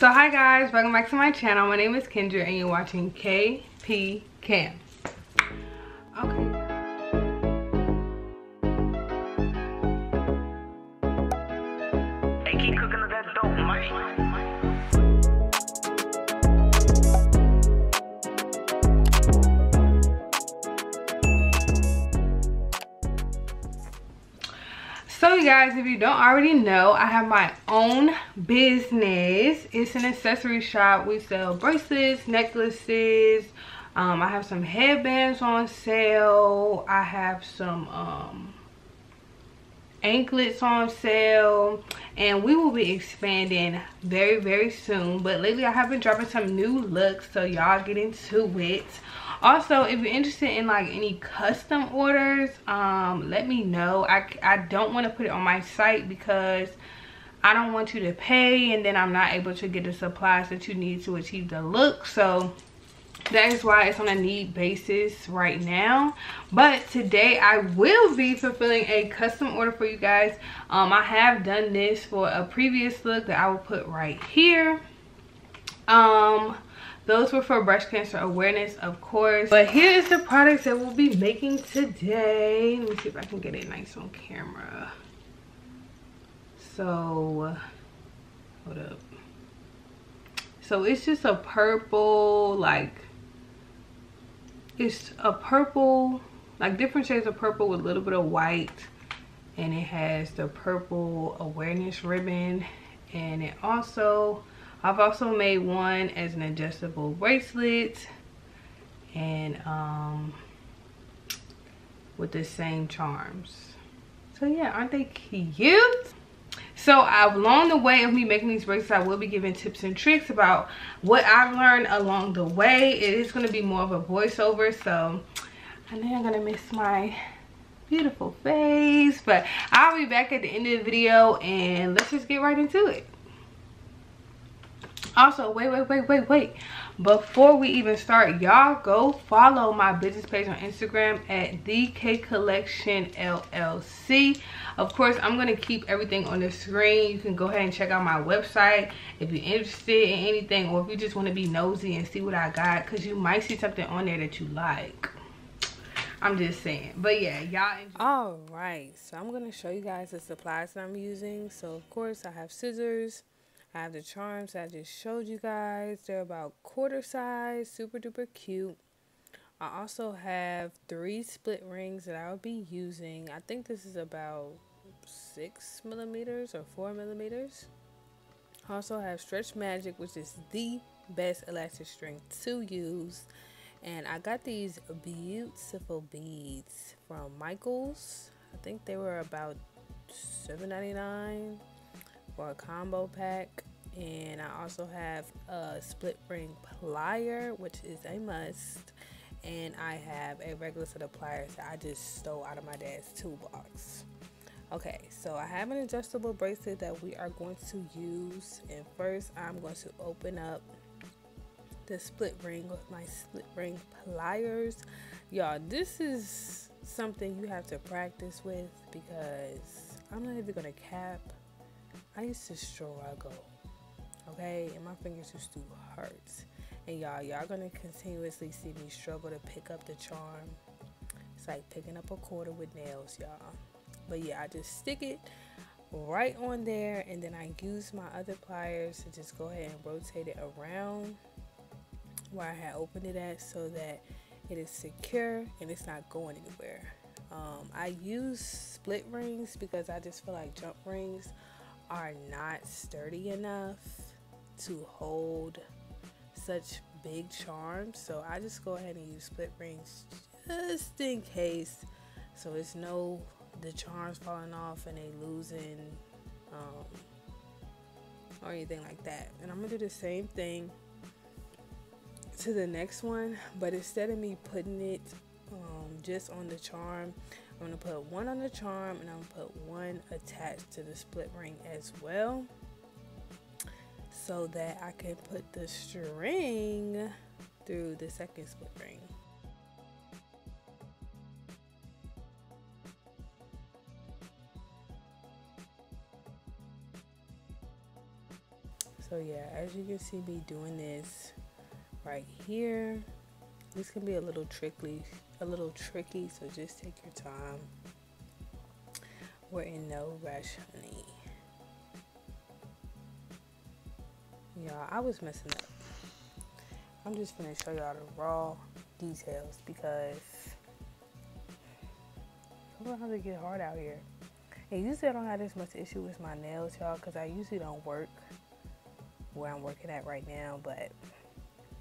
So hi guys, welcome back to my channel. My name is Kendra and you're watching KP Cam. Okay. They keep cooking up that dope, Mike. So you guys, if you don't already know, I have my own business. It's an accessory shop. We sell bracelets, necklaces. I have some headbands on sale. I have some anklets on sale. And we will be expanding very, very soon. But lately I have been dropping some new looks, so y'all get into it. Also, if you're interested in like any custom orders, let me know. I don't want to put it on my site because I don't want you to pay and then I'm not able to get the supplies that you need to achieve the look. So that is why it's on a need basis right now. But today I will be fulfilling a custom order for you guys. I have done this for a previous look that I will put right here. Those were for breast cancer awareness, of course. But here is the products that we'll be making today. Let me see if I can get it nice on camera. So, hold up. So it's just a purple, like, it's a purple, like different shades of purple with a little bit of white. And it has the purple awareness ribbon. And it also... I've also made one as an adjustable bracelet and with the same charms. So yeah, aren't they cute? So along the way of me making these bracelets, I will be giving tips and tricks about what I've learned along the way. It is going to be more of a voiceover, so I know I'm going to miss my beautiful face. But I'll be back at the end of the video and let's just get right into it. Also, wait, before we even start, y'all go follow my business page on Instagram at DK Collection LLC. Of course, I'm going to keep everything on the screen. You can go ahead and check out my website if you're interested in anything, or if you just want to be nosy and see what I got, because you might see something on there that you like. I'm just saying. But yeah, y'all enjoy. All right, so I'm going to show you guys the supplies that I'm using. So of course, I have scissors. I have the charms that I just showed you guys. They're about quarter size, super duper cute. I also have 3 split rings that I'll be using. I think this is about 6 millimeters or 4 millimeters. I also have Stretch Magic, which is the best elastic string to use. And I got these beautiful beads from Michaels. I think they were about $7.99. for a combo pack. And I also have a split ring plier, which is a must, and I have a regular set of pliers that I just stole out of my dad's toolbox. Okay, so I have an adjustable bracelet that we are going to use, and first I'm going to open up the split ring with my split ring pliers. Y'all, this is something you have to practice with because I'm not even gonna cap. I used to struggle, okay, and my fingers used to hurt. And y'all gonna continuously see me struggle to pick up the charm. It's like picking up a quarter with nails, y'all. But yeah, I just stick it right on there, and then I use my other pliers to just go ahead and rotate it around where I had opened it at, so that it is secure and it's not going anywhere. I use split rings because I just feel like jump rings are not sturdy enough to hold such big charms, so I just go ahead and use split rings just in case, so it's no the charms falling off and they losing or anything like that. And I'm gonna do the same thing to the next one, but instead of me putting it just on the charm, I'm gonna put one on the charm and I'm gonna put one attached to the split ring as well, so that I can put the string through the second split ring. So yeah, as you can see me doing this right here, this can be a little tricky, so just take your time. We're in no rush, honey. Y'all, I was messing up. I'm just gonna show y'all the raw details because sometimes it get hard out here. And usually I don't have this much issue with my nails, y'all, because I usually don't work where I'm working at right now, but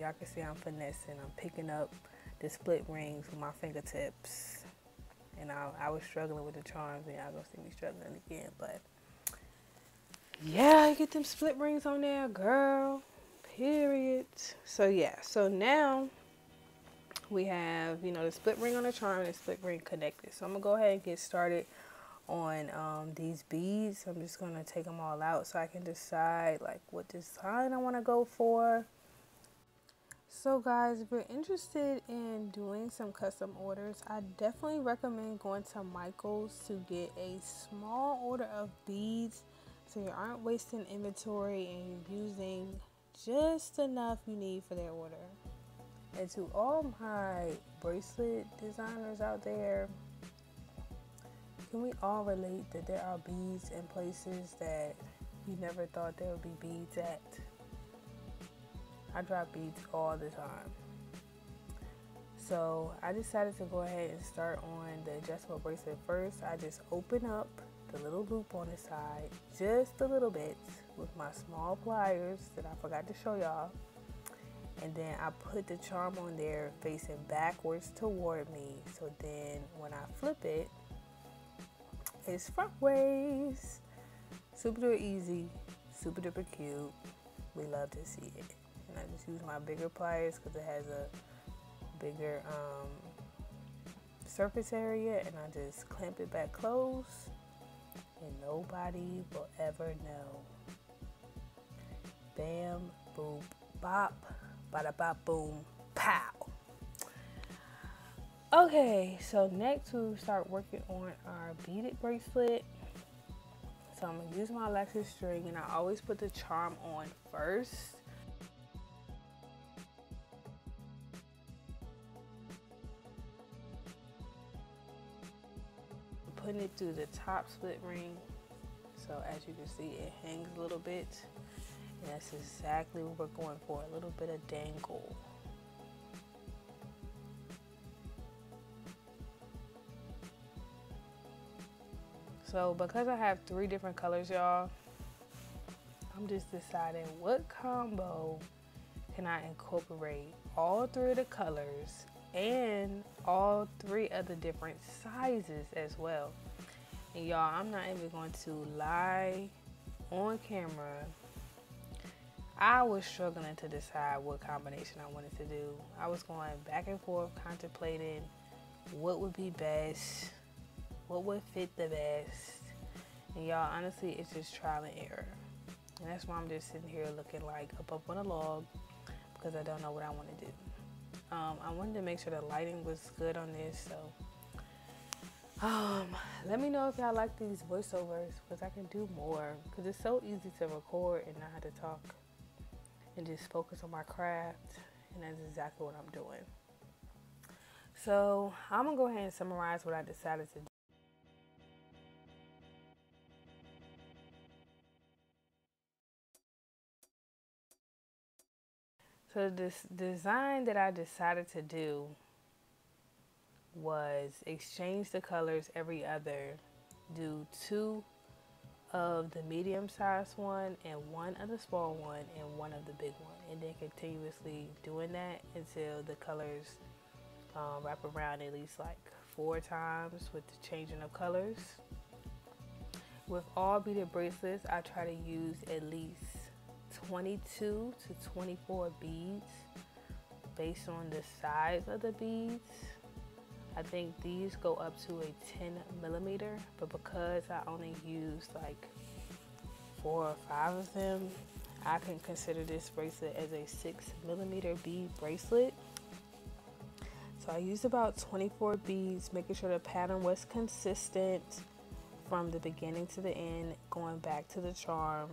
y'all can see I'm finessing. I'm picking up the split rings with my fingertips. And I was struggling with the charms, and y'all gonna see me struggling again, but yeah, you get them split rings on there, girl, period. So yeah, so now we have, you know, the split ring on the charm and the split ring connected. So I'm gonna go ahead and get started on these beads. I'm just gonna take them all out so I can decide like what design I want to go for. So guys, if you're interested in doing some custom orders, I definitely recommend going to Michaels to get a small order of beads so you aren't wasting inventory and you're using just enough you need for their order. And to all my bracelet designers out there, can we all relate that there are beads in places that you never thought there would be beads at? I drop beads all the time. So I decided to go ahead and start on the adjustable bracelet first. I just open up the little loop on the side just a little bit with my small pliers that I forgot to show y'all. And then I put the charm on there facing backwards toward me. So then when I flip it, it's front ways. Super duper easy, super duper cute. We love to see it. And I just use my bigger pliers because it has a bigger surface area, and I just clamp it back close and nobody will ever know. Bam, boop, bop, bada bop, boom, pow. Okay, so next we'll start working on our beaded bracelet. So I'm gonna use my elastic string, and I always put the charm on first. Putting it through the top split ring, so as you can see it hangs a little bit, and that's exactly what we're going for, a little bit of dangle. So because I have 3 different colors, y'all, I'm just deciding what combo can I incorporate all 3 of the colors and all 3 other different sizes as well. And y'all, I'm not even going to lie on camera, I was struggling to decide what combination I wanted to do. I was going back and forth contemplating what would be best, what would fit the best, and y'all, honestly, it's just trial and error. And that's why I'm just sitting here looking like up on a log, because I don't know what I want to do. I wanted to make sure the lighting was good on this, so let me know if y'all like these voiceovers, because I can do more, because it's so easy to record and not have to talk and just focus on my craft, and that's exactly what I'm doing. So I'm gonna go ahead and summarize what I decided to do. So this design that I decided to do was exchange the colors every other, do 2 of the medium-sized one and 1 of the small one and 1 of the big one, and then continuously doing that until the colors wrap around at least like 4 times with the changing of colors. With all beaded bracelets, I try to use at least 22 to 24 beads based on the size of the beads. I think these go up to a 10 millimeter, but because I only used like 4 or 5 of them, I can consider this bracelet as a 6 millimeter bead bracelet. So I used about 24 beads, making sure the pattern was consistent from the beginning to the end, going back to the charm.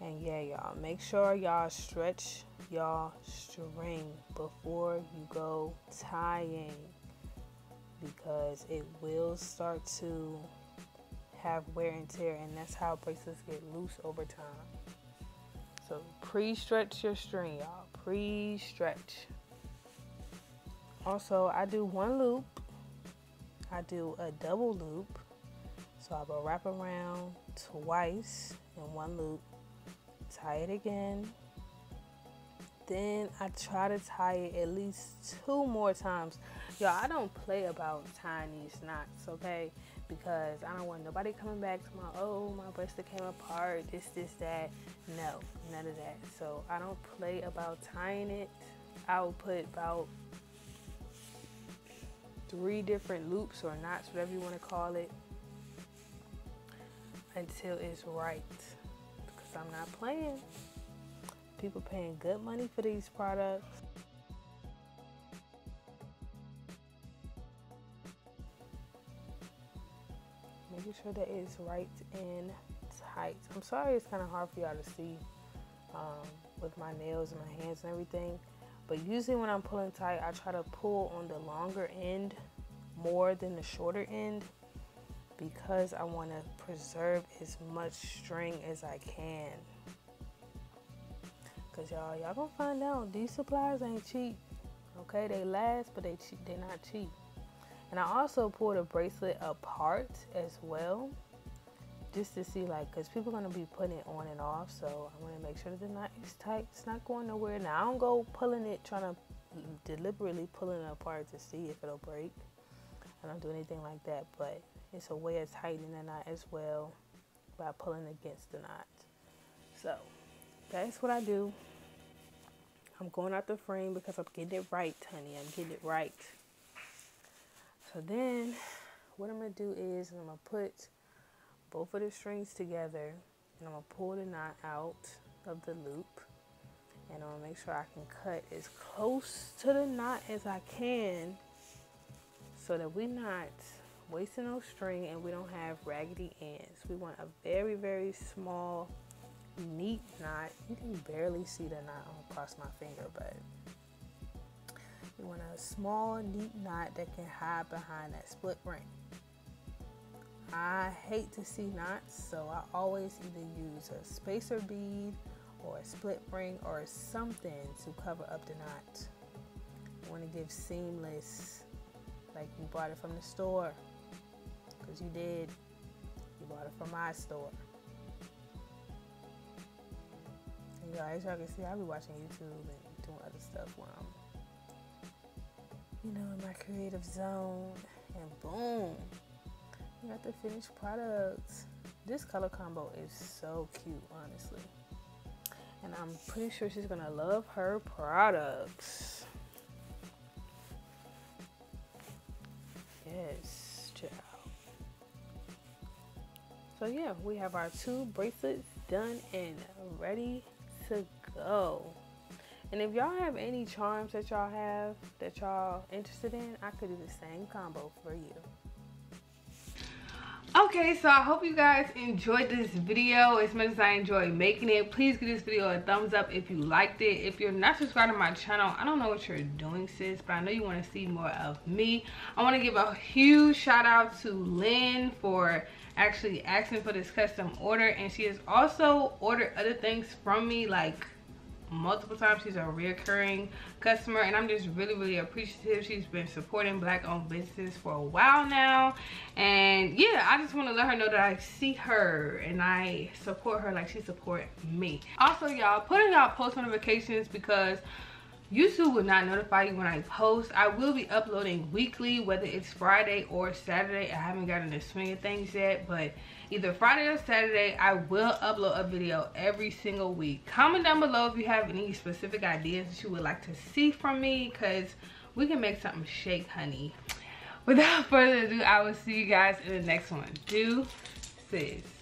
And yeah, y'all, make sure y'all stretch y'all string before you go tying, because it will start to have wear and tear, and that's how bracelets get loose over time. So pre-stretch your string, y'all, pre-stretch. Also, I do one loop, I do a double loop, so I will wrap around twice in one loop, tie it again, then I try to tie it at least 2 more times. Y'all, I don't play about tying these knots, okay, because I don't want nobody coming back to my, oh, my bracelet came apart, this, that. No, none of that. So I don't play about tying it. I will put about 3 different loops or knots, whatever you want to call it, until it's right, because I'm not playing. People paying good money for these products. Making sure that it's right and tight. I'm sorry it's kind of hard for y'all to see with my nails and my hands and everything, but usually when I'm pulling tight, I try to pull on the longer end more than the shorter end, because I want to preserve as much string as I can. Because y'all gonna find out these supplies ain't cheap, okay? They last, but they're not cheap. And I also pull the bracelet apart as well, just to see, like, because people are going to be putting it on and off, so I want to make sure that the knot is tight. It's not going nowhere. Now, I don't go pulling it, trying to deliberately pulling it apart to see if it'll break. I don't do anything like that, but it's a way of tightening the knot as well by pulling against the knot. So that's what I do. I'm going out the frame because I'm getting it right, honey. I'm getting it right. So then what I'm going to do is I'm going to put both of the strings together, and I'm going to pull the knot out of the loop, and I'm going to make sure I can cut as close to the knot as I can, so that we're not wasting no string and we don't have raggedy ends. We want a very, very small, neat knot. You can barely see the knot across my finger, but you want a small, neat knot that can hide behind that split ring. I hate to see knots, so I always either use a spacer bead or a split ring or something to cover up the knot. You want to give seamless, like you bought it from the store, because you did. You bought it from my store. And y'all, as y'all can see, I be watching YouTube and doing other stuff while I'm, you know, in my creative zone, and boom, you got the finished product. This color combo is so cute, honestly, and I'm pretty sure she's gonna love her products. Yes, child. So yeah, we have our 2 bracelets done and ready to go. And if y'all have any charms that y'all have that y'all interested in, I could do the same combo for you. Okay, so I hope you guys enjoyed this video as much as I enjoyed making it. Please give this video a thumbs up if you liked it. If you're not subscribed to my channel, I don't know what you're doing, sis, but I know you want to see more of me. I want to give a huge shout out to Lynn for actually asking for this custom order, and she has also ordered other things from me, like multiple times. She's a reoccurring customer, and I'm just really, really appreciative. She's been supporting Black-owned businesses for a while now, and yeah, I just want to let her know that I see her and I support her like she supports me. Also, y'all, put in y'all post notifications, because YouTube will not notify you when I post. I will be uploading weekly, whether it's Friday or Saturday. I haven't gotten the swing of things yet, but either Friday or Saturday, I will upload a video every single week. Comment down below if you have any specific ideas that you would like to see from me, because we can make something shake, honey. Without further ado, I will see you guys in the next one. Deuces.